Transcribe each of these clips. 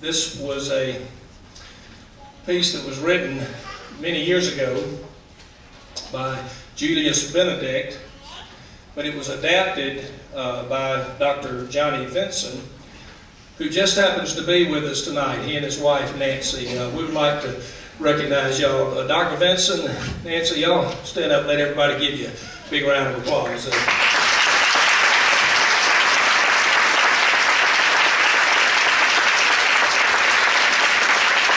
This was a piece that was written many years ago by Julius Benedict, but it was adapted by Dr. Johnny Vinson, who just happens to be with us tonight, he and his wife Nancy. We would like to recognize y'all. Dr. Vinson, Nancy, y'all stand up and let everybody give you a big round of applause.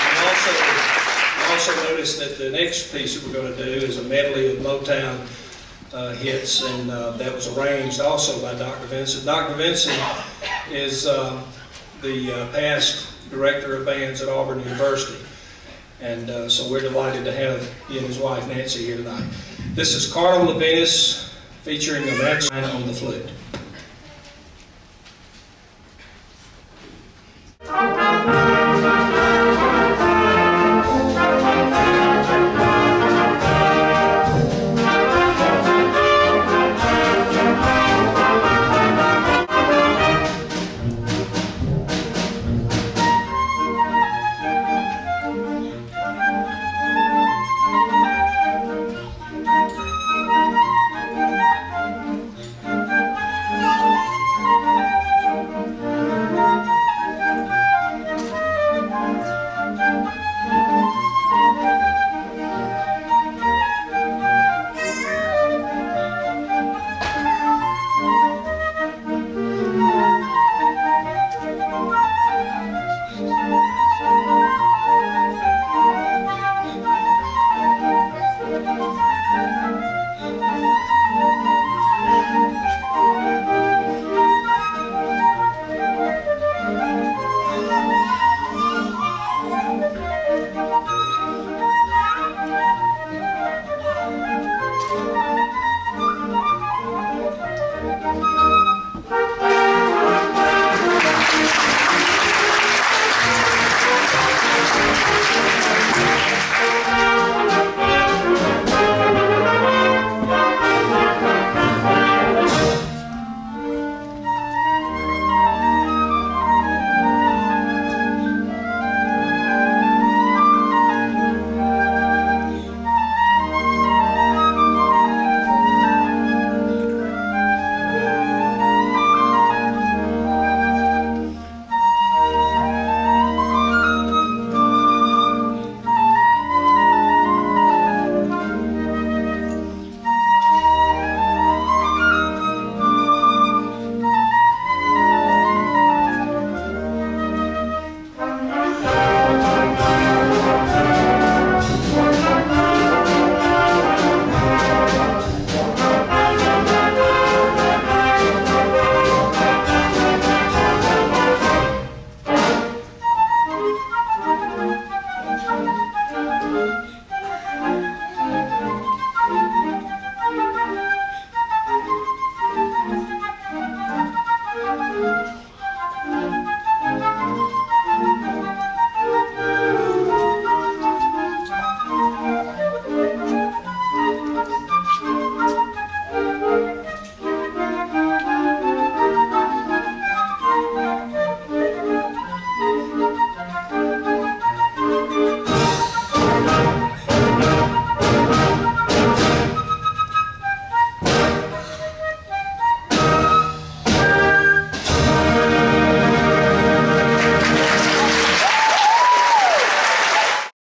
You also notice that the next piece that we're going to do is a medley of Motown hits, and that was arranged also by Dr. Vinson. Dr. Vinson is the past director of bands at Auburn University, and so we're delighted to have he and his wife Nancy here tonight. This is Carnival of Venice featuring the Motown on the flute.